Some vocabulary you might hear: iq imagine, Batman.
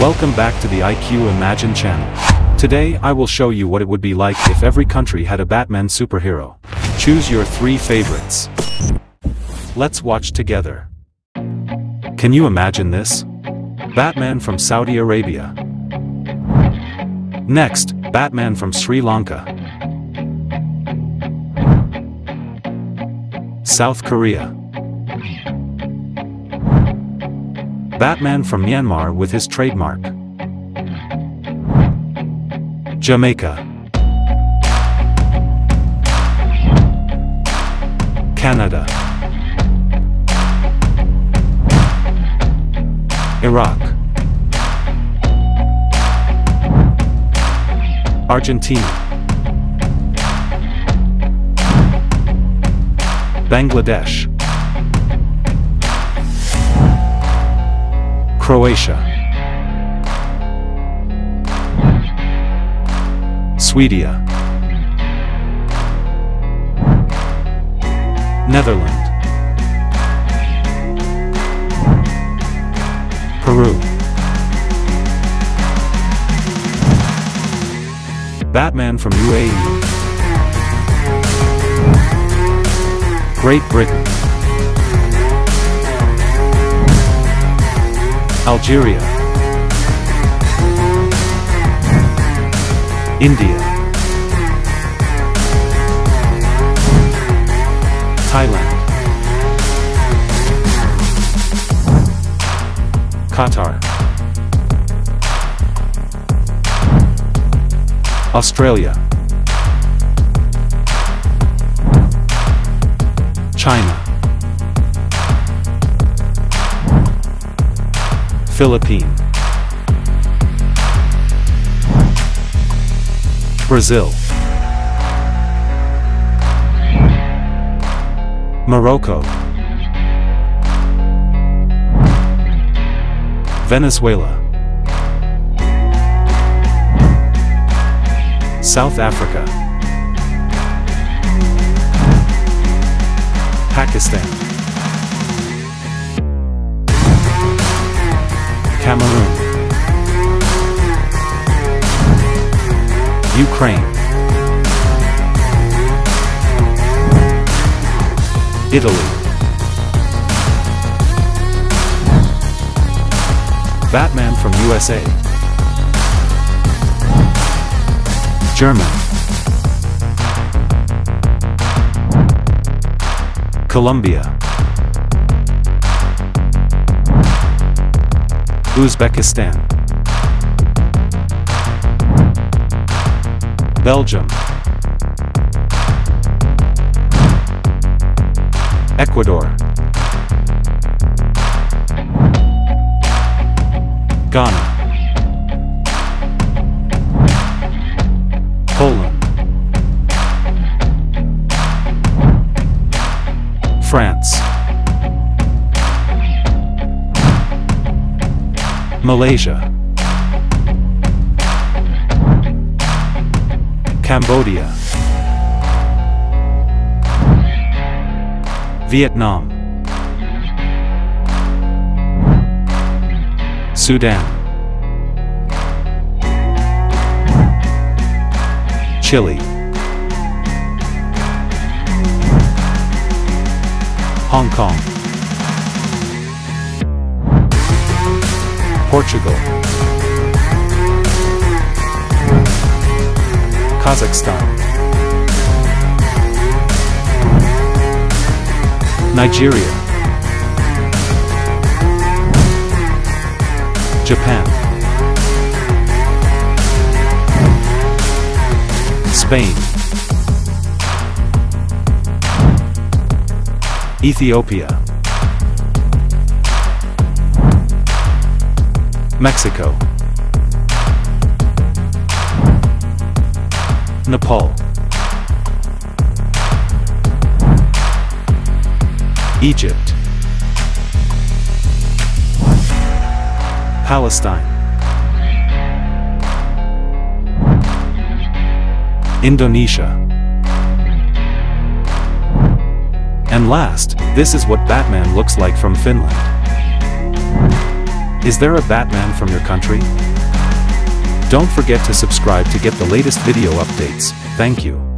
Welcome back to the iq Imagine channel. Today I will show you what it would be like if every country had a Batman superhero. Choose your 3 favorites. Let's watch together. Can you imagine this? Batman from Saudi Arabia. Next, Batman from Sri Lanka. South Korea. Batman from Myanmar with his trademark. Jamaica. Canada. Iraq. Argentina. Bangladesh. Croatia. Sweden. Netherlands. Peru. Batman from UAE. Great Britain. Algeria. India. Thailand. Qatar. Australia. China. Philippines. Brazil. Morocco. Venezuela. South Africa. Pakistan. Cameroon. Ukraine. Italy. Batman from USA. Germany. Colombia. Uzbekistan. Belgium. Ecuador. Ghana. Poland. France. Malaysia. Cambodia. Vietnam. Sudan. Chile. Hong Kong. Portugal. Kazakhstan. Nigeria. Japan. Spain. Ethiopia. Mexico. Nepal. Egypt. Palestine. Indonesia. And last, this is what Batman looks like from Finland. Is there a Batman from your country? Don't forget to subscribe to get the latest video updates. Thank you.